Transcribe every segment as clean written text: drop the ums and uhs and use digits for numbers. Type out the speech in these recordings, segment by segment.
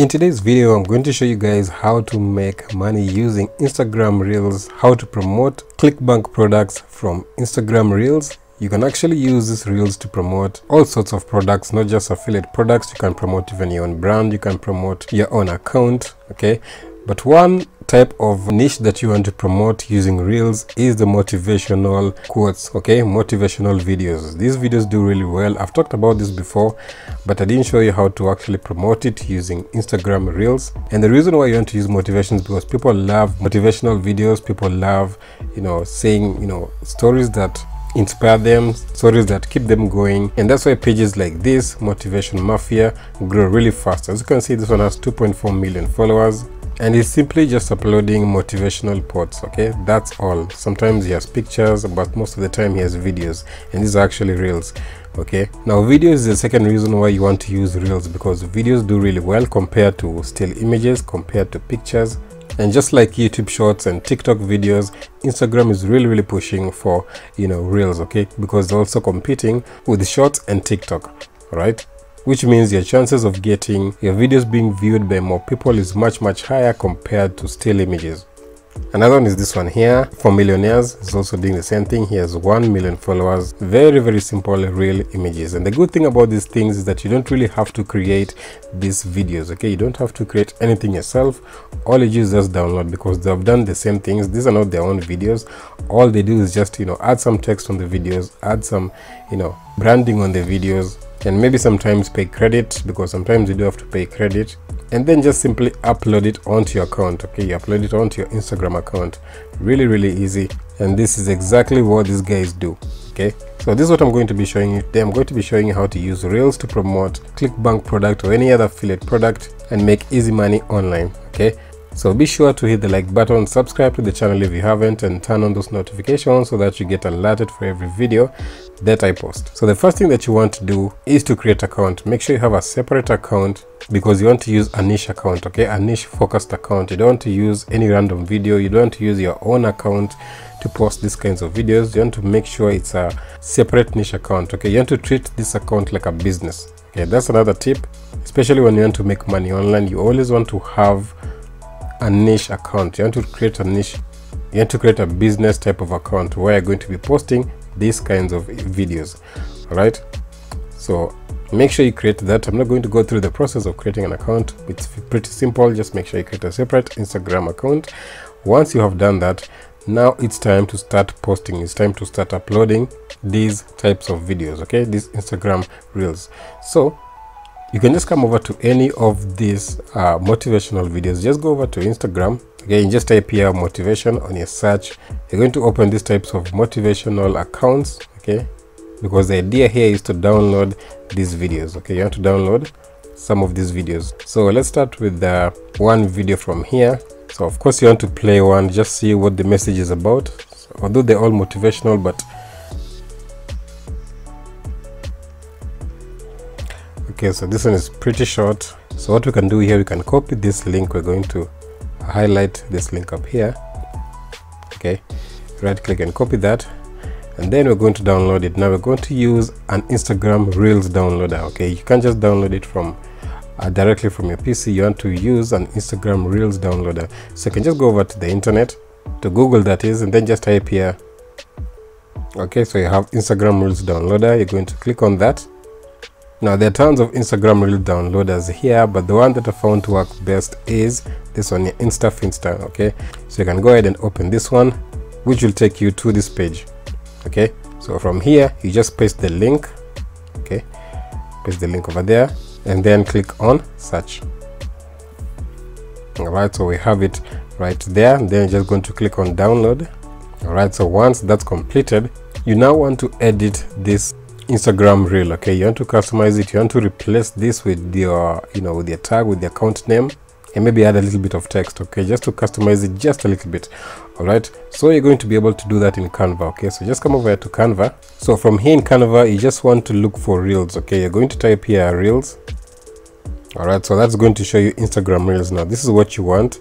In today's video, I'm going to show you guys how to make money using Instagram Reels, how to promote Clickbank products from Instagram Reels. You can actually use these Reels to promote all sorts of products, not just affiliate products. You can promote even your own brand, you can promote your own account, okay? But one type of niche that you want to promote using Reels is the motivational quotes, okay? Motivational videos. These videos do really well. I've talked about this before, but I didn't show you how to actually promote it using Instagram Reels. And the reason why you want to use motivation is because people love motivational videos. People love, saying, stories that inspire them, stories that keep them going, and that's why pages like this Motivation Mafia grow really fast. As you can see, this one has 2.4 million followers and it's simply just uploading motivational quotes, okay? That's all. Sometimes he has pictures, but most of the time he has videos, and these are actually Reels, okay? Now videos is the second reason why you want to use Reels, because videos do really well compared to still images, compared to pictures. And just like YouTube Shorts and TikTok videos, Instagram is really pushing for Reels, okay? Because they're also competing with Shorts and TikTok, right? Which means your chances of getting your videos being viewed by more people is much higher compared to still images. Another one is this one here for millionaires. It's also doing the same thing. He has 1 million followers. Very simple real images. And the good thing about these things is that you don't really have to create these videos, okay? You don't have to create anything yourself. All you do is just download, because they've done the same things. These are not their own videos. All they do is just add some text on the videos, add some branding on the videos, and maybe sometimes pay credit, because sometimes you do have to pay credit, and then just simply upload it onto your account, okay? You upload it onto your Instagram account. Really easy, and this is exactly what these guys do, okay? So this is what I'm going to be showing you today. I'm going to be showing you how to use Reels to promote Clickbank product or any other affiliate product and make easy money online, okay? So be sure to hit the like button, subscribe to the channel if you haven't, and turn on those notifications so that you get alerted for every video that I post. So the first thing that you want to do is to create an account. Make sure you have a separate account, because you want to use a niche account, okay? A niche focused account. You don't want to use any random video. You don't want to use your own account to post these kinds of videos. You want to make sure it's a separate niche account, okay? You want to treat this account like a business, okay? That's another tip, especially when you want to make money online. You always want to have a niche account. You want to create a niche. You want to create a business type of account where you're going to be posting these kinds of videos, all right? So make sure you create that. I'm not going to go through the process of creating an account. It's pretty simple. Just make sure you create a separate Instagram account. Once you have done that, now it's time to start posting. It's time to start uploading these types of videos, okay? These Instagram Reels. So you can just come over to any of these motivational videos. Just go over to Instagram, okay, and just type here motivation on your search. You're going to open these types of motivational accounts, okay, because the idea here is to download these videos, okay? You want to download some of these videos. So let's start with the one video from here. So of course you want to play one, just see what the message is about. So, although they're all motivational, but okay, so this one is pretty short. So what we can do here, we can copy this link. We're going to highlight this link up here, okay? Right click and copy that, and then we're going to download it. Now we're going to use an Instagram Reels downloader, okay? You can't just download it from directly from your PC. You want to use an Instagram Reels downloader, so you can just go over to the internet, to Google that is, and then just type here, okay? So you have Instagram Reels downloader. You're going to click on that. Now there are tons of Instagram Reel downloaders here, but the one that I found to work best is this one, Instafinsta, okay? So you can go ahead and open this one, which will take you to this page, okay? So from here, you just paste the link, okay? Paste the link over there, and then click on search. All right, so we have it right there. And then you're just going to click on download. All right, so once that's completed, you now want to edit this Instagram Reel, okay? You want to customize it. You want to replace this with your with your tag, with the account name, and maybe add a little bit of text, okay? Just to customize it just a little bit. All right, so you're going to be able to do that in Canva, okay? So just come over here to Canva. So from here in Canva, you just want to look for Reels, okay? You're going to type here Reels. All right, so that's going to show you Instagram Reels. Now this is what you want,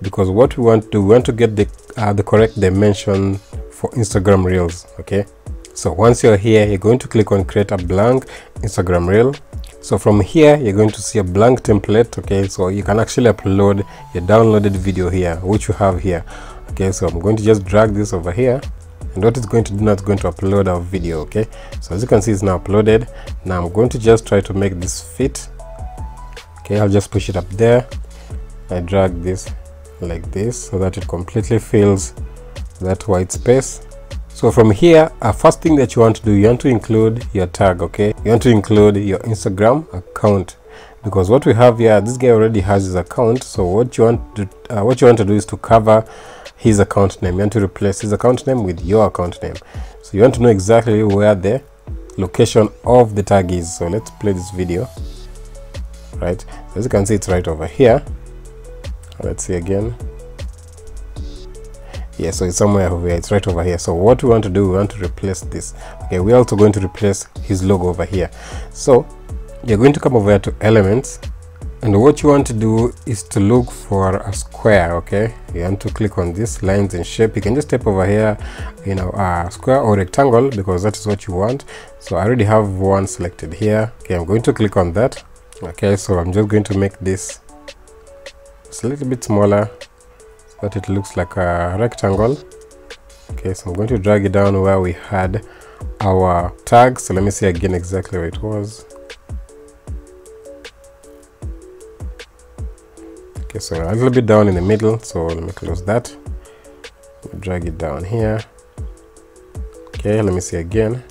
because what we want to do, we want to get the correct dimension for Instagram Reels, okay? So once you're here, you're going to click on create a blank Instagram Reel. So from here you're going to see a blank template. Okay, so you can actually upload your downloaded video here, which you have here. Okay, so I'm going to just drag this over here, and what it's going to do now, it's going to upload our video. Okay, so as you can see, it's now uploaded. Now I'm going to just try to make this fit. Okay, I'll just push it up there. I drag this like this so that it completely fills that white space. So from here, a first thing that you want to do, you want to include your tag. Okay, you want to include your Instagram account, because what we have here, this guy already has his account. So what you want to do is to cover his account name. You want to replace his account name with your account name. So you want to know exactly where the location of the tag is. So let's play this video. Right, so as you can see, it's right over here. Let's see again. Yeah, so it's somewhere over here. It's right over here. So what we want to do, we want to replace this. Okay, we're also going to replace his logo over here. So you're going to come over here to elements, and what you want to do is to look for a square. Okay, you want to click on this lines and shape. You can just type over here, you know, a square or rectangle, because that is what you want. So I already have one selected here. Okay, I'm going to click on that. Okay, so I'm just going to make this a little bit smaller so that it looks like a rectangle. Okay, so I'm going to drag it down where we had our tag. So let me see again exactly where it was. Okay, so a little bit down in the middle. So let me close that, drag it down here. Okay, let me see again.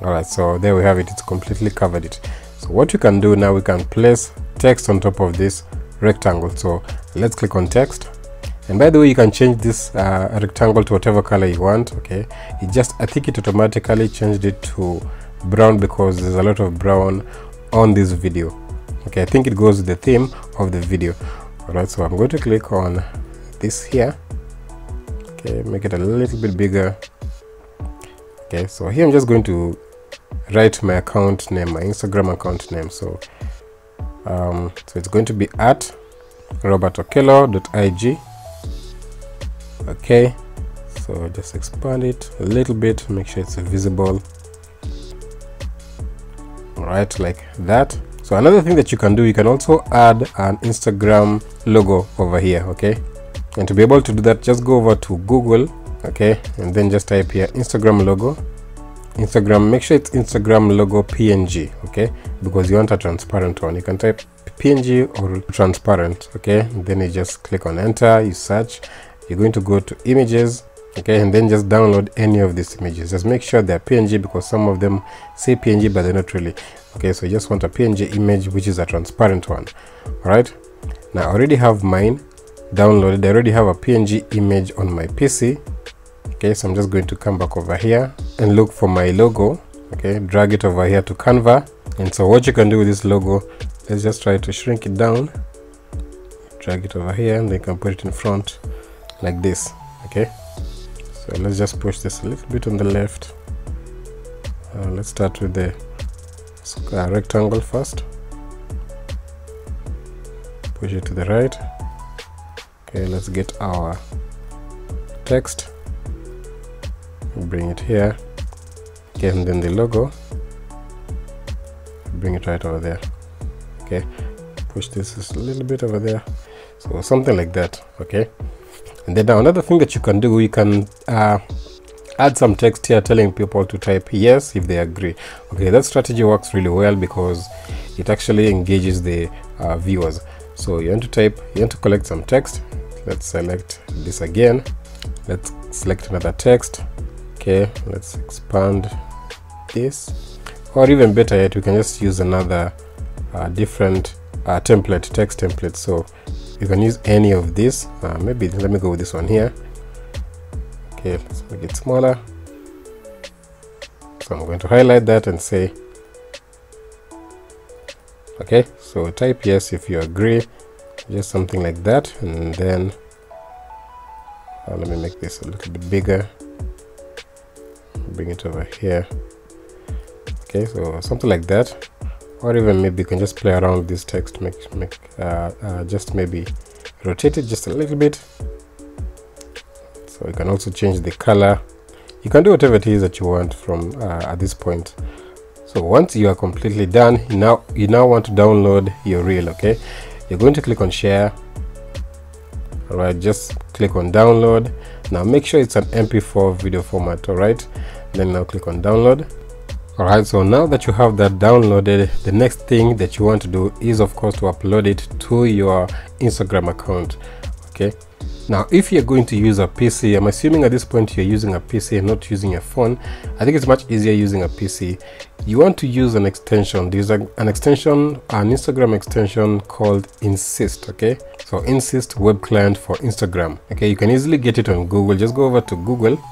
All right, so there we have it. It's completely covered it. So what you can do now, we can place text on top of this rectangle. So let's click on text. And by the way, you can change this rectangle to whatever color you want. Okay, it just, I think it automatically changed it to brown because there's a lot of brown on this video. Okay, I think it goes with the theme of the video. All right, so I'm going to click on this here. Okay, make it a little bit bigger. Okay, so here I'm just going to write my account name, my Instagram account name. So so it's going to be at robertokelo.ig. okay, so just expand it a little bit, make sure it's visible. All right, like that. So another thing that you can do, you can also add an Instagram logo over here. Okay, and to be able to do that, just go over to Google. Okay, and then just type here Instagram logo. Instagram, make sure it's Instagram logo PNG. okay, because you want a transparent one. You can type PNG or transparent. Okay, and then you just click on enter, you search, you're going to go to images. Okay, and then just download any of these images. Just make sure they're PNG, because some of them say PNG but they're not really. Okay, so you just want a PNG image which is a transparent one. All right, now I already have mine downloaded. I already have a PNG image on my PC. Okay, so I'm just going to come back over here and look for my logo. Okay, drag it over here to Canva. And so what you can do with this logo, let's just try to shrink it down, drag it over here, and then you can put it in front like this. Okay, so let's just push this a little bit on the left. Let's start with the square rectangle first, push it to the right. Okay, let's get our text, bring it here. Okay, and then the logo, bring it right over there. Okay, push this just a little bit over there, so something like that. Okay, and then now another thing that you can do, you can add some text here telling people to type yes if they agree. Okay, that strategy works really well because it actually engages the viewers. So you want to type, you want to collect some text. Let's select this again, let's select another text. Okay, let's expand this, or even better yet, we can just use another different template, text template. So you can use any of this. Maybe let me go with this one here. Okay, let's make it smaller. So I'm going to highlight that and say, okay, so type yes if you agree, just something like that. And then let me make this a little bit bigger, bring it over here. Okay, so something like that. Or even maybe you can just play around with this text, just maybe rotate it just a little bit. So you can also change the color. You can do whatever it is that you want from at this point. So once you are completely done, you now want to download your reel. Okay, you're going to click on share. All right, just click on download. Now make sure it's an mp4 video format. All right, then now click on download. All right, so now that you have that downloaded, the next thing that you want to do is of course to upload it to your Instagram account. Okay, now if you're going to use a PC, I'm assuming at this point you're using a PC and not using a phone. I think it's much easier using a PC. You want to use an extension. There's an Instagram extension called Insist. Okay, so Insist Web Client for Instagram. Okay, you can easily get it on Google. Just go over to Google.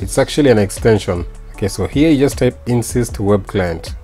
It's actually an extension. Okay, so here you just type Insist Web Client.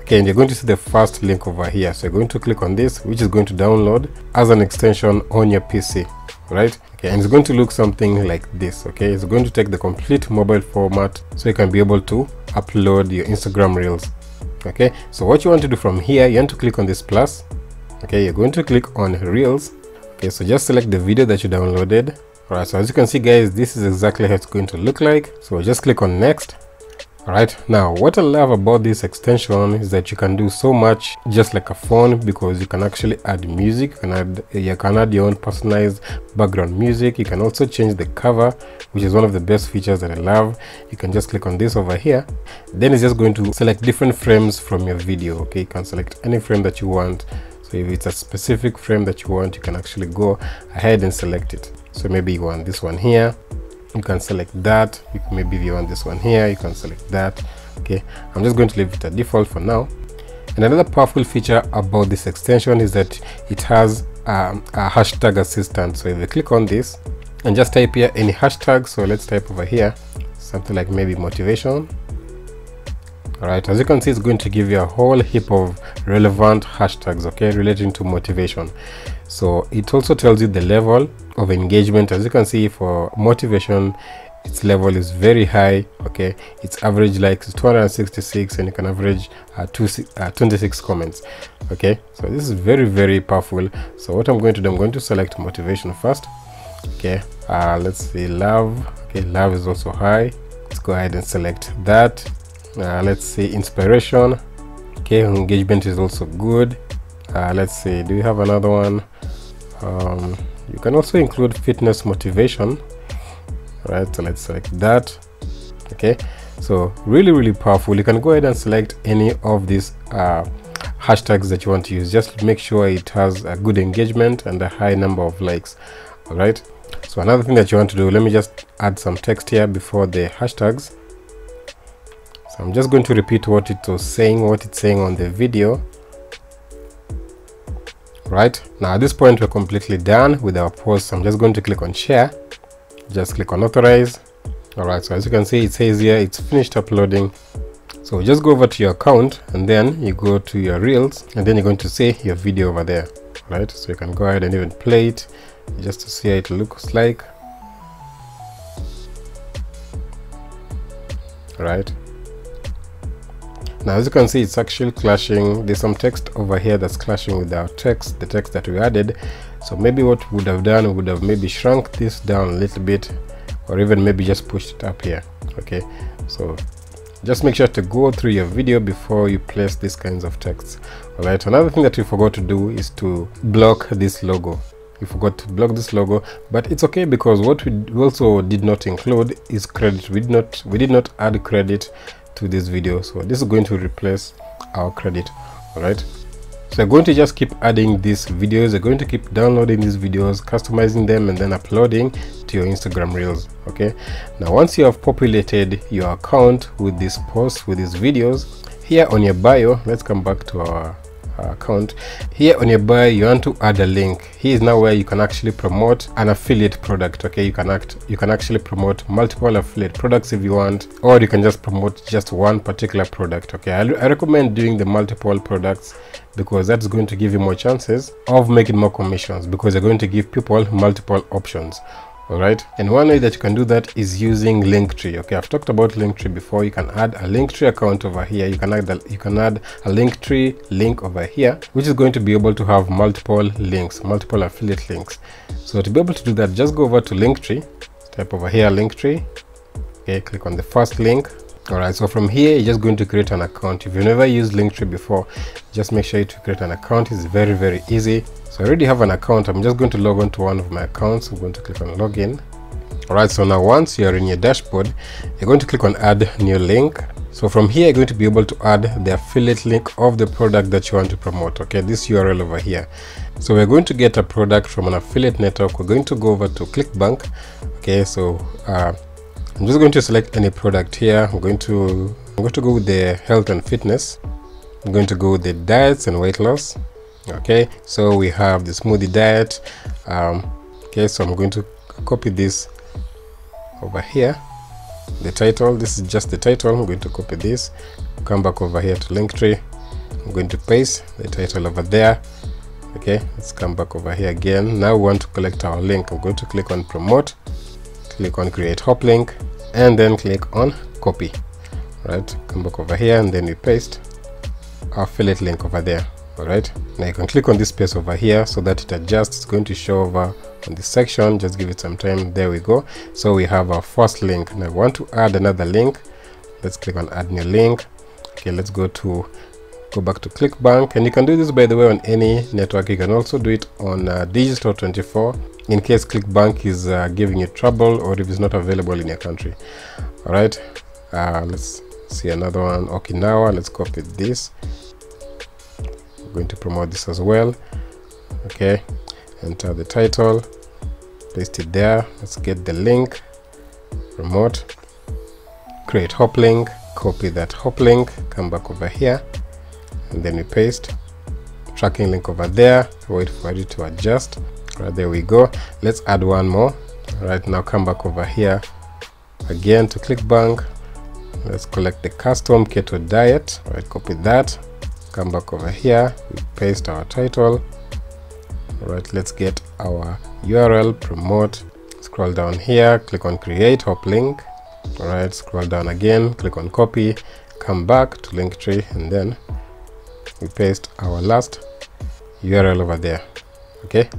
Okay, and you're going to see the first link over here. So you're going to click on this, which is going to download as an extension on your PC. Right, okay, and it's going to look something like this. Okay, it's going to take the complete mobile format so you can be able to upload your Instagram Reels. Okay, so what you want to do from here, you want to click on this plus. Okay, you're going to click on Reels. Okay, so just select the video that you downloaded. All right, so as you can see guys, this is exactly how it's going to look like. So just click on next. All right, now what I love about this extension is that you can do so much just like a phone, because you can actually add music, you can add your own personalized background music. You can also change the cover, which is one of the best features that I love. You can just click on this over here, then it's just going to select different frames from your video. Okay, you can select any frame that you want. So if it's a specific frame that you want, you can actually go ahead and select it. So maybe you want this one here, you can select that. Maybe if you want this one here, you can select that. Okay, I'm just going to leave it at default for now. And another powerful feature about this extension is that it has a hashtag assistant. So if you click on this and just type here any hashtag, so let's type over here something like maybe motivation. All right, as you can see, it's going to give you a whole heap of relevant hashtags, okay, relating to motivation. So it also tells you the level of engagement. As you can see, for motivation, its level is very high. Okay, its average likes is 266, and you can average 26 comments. Okay, so this is very, very powerful. So what I'm going to do, I'm going to select motivation first. Okay, let's see, love. Okay, love is also high. Let's go ahead and select that. Let's see, inspiration. Okay, engagement is also good. Let's see, do we have another one? You can also include fitness motivation. All right, so let's select that. Okay, so really, really powerful. You can go ahead and select any of these hashtags that you want to use. Just make sure it has a good engagement and a high number of likes. All right, so another thing that you want to do, let me just add some text here before the hashtags. So I'm just going to repeat what it was saying, on the video. Right, now at this point we're completely done with our post. I'm just going to click on share, just click on authorize. All right, so as you can see, it says here it's finished uploading. So just go over to your account, and then you go to your reels, and then you're going to see your video over there. All right, so you can go ahead and even play it just to see how it looks like. All right, now as you can see, it's actually clashing. There's some text over here that's clashing with our text, the text that we added. So maybe what we would have done, we would have maybe shrunk this down a little bit, or even maybe just pushed it up here. Okay, so just make sure to go through your video before you place these kinds of texts. All right, another thing that we forgot to do is to block this logo. We forgot to block this logo, but it's okay, because what we also did not include is credit. We did not add credit to this video, so this is going to replace our credit. All right, so you're going to just keep adding these videos. You're going to keep downloading these videos, customizing them, and then uploading to your Instagram Reels. Okay, now once you have populated your account with these posts, with these videos, here on your bio, let's come back to our account. Here on your bio, you want to add a link. Here is now where you can actually promote an affiliate product. Okay, you can actually promote multiple affiliate products if you want, or you can just promote just one particular product. Okay, I recommend doing the multiple products, because that's going to give you more chances of making more commissions, because you're going to give people multiple options. All right, and one way that you can do that is using Linktree. Okay, I've talked about Linktree before. You can add a Linktree account over here. You can add a Linktree link over here, which is going to be able to have multiple links, multiple affiliate links. So to be able to do that, just go over to Linktree, type over here Linktree. Okay, click on the first link. All right, so from here you're just going to create an account. If you've never used Linktree before, just make sure you create an account. It's very easy. So I already have an account. I'm just going to log on to one of my accounts. I'm going to click on login. All right, so now once you're in your dashboard, you're going to click on add new link. So from here you're going to be able to add the affiliate link of the product that you want to promote. Okay, this URL over here. So we're going to get a product from an affiliate network. We're going to go over to Clickbank. Okay, so I'm just going to select any product here. I'm going to go with the health and fitness. I'm going to go with the diets and weight loss. Okay, so we have the smoothie diet. Okay, so I'm going to copy this over here. The title, this is just the title. I'm going to copy this, come back over here to Linktree. I'm going to paste the title over there. Okay, let's come back over here again. Now we want to collect our link. I'm going to click on promote, click on create hop link, and then click on copy. All right, come back over here, and then we paste our affiliate link over there. All right, now you can click on this space over here so that it adjusts. It's going to show over on this section. Just give it some time. There we go. So we have our first link. Now we want to add another link. Let's click on add new link. Okay, let's go back to Clickbank. And you can do this, by the way, on any network. You can also do it on digital24 in case Clickbank is giving you trouble, or if it's not available in your country. All right, let's see another one, Okinawa. Let's copy this. I'm going to promote this as well. Okay, enter the title, paste it there. Let's get the link, promote, create hop link, copy that hop link, come back over here, and then we paste tracking link over there. Wait for it to adjust. Right, there we go. Let's add one more. All right, now come back over here again to Clickbank. Let's collect the custom keto diet. All right, copy that, come back over here, we paste our title. All right, let's get our URL, promote, scroll down here, click on create hop link. All right, scroll down again, click on copy, come back to Linktree, and then we paste our last URL over there. Okay,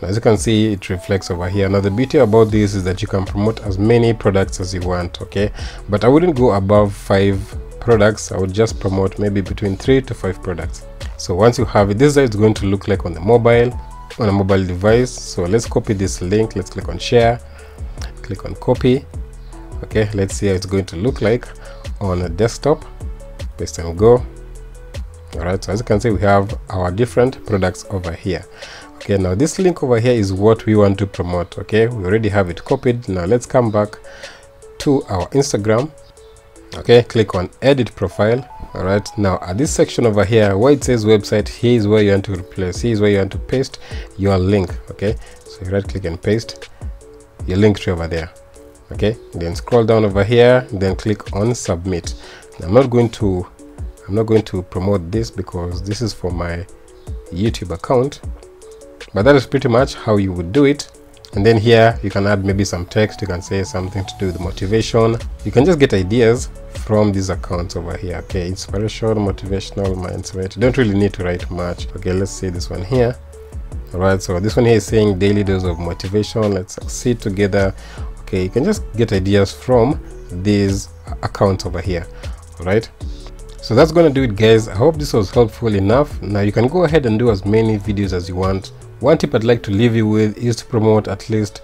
as you can see, it reflects over here. Now the beauty about this is that you can promote as many products as you want. Okay, but I wouldn't go above 5 products. I would just promote maybe between 3 to 5 products. So once you have it, this is how it's going to look like on the mobile, on a mobile device. So let's copy this link. Let's click on share, click on copy. Okay, let's see how it's going to look like on a desktop. Paste and go. All right, so as you can see, we have our different products over here. Okay, now this link over here is what we want to promote. Okay, we already have it copied. Now let's come back to our Instagram. Okay, click on edit profile. All right, now at this section over here where it says website, here's where you want to replace, here's where you want to paste your link. Okay, so you right click and paste your link tree over there. Okay, then scroll down over here, then click on submit. Now, I'm not going to promote this because this is for my YouTube account. But that is pretty much how you would do it. And then here you can add maybe some text. You can say something to do with motivation. You can just get ideas from these accounts over here. Okay, inspirational, motivational, mindset. You don't really need to write much. Okay, let's see this one here. All right, so this one here is saying daily dose of motivation. Let's succeed together. Okay, you can just get ideas from these accounts over here. All right, so that's gonna do it, guys. I hope this was helpful enough. Now you can go ahead and do as many videos as you want. One tip I'd like to leave you with is to promote at least,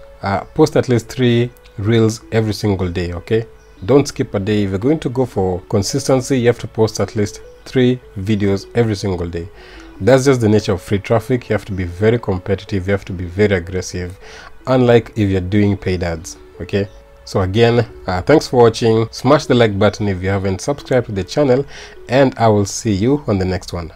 post at least 3 reels every single day. Okay, don't skip a day. If you're going to go for consistency, you have to post at least 3 videos every single day. That's just the nature of free traffic. You have to be very competitive. You have to be very aggressive, unlike if you're doing paid ads. Okay, so again, thanks for watching. Smash the like button if you haven't subscribed to the channel, and I will see you on the next one.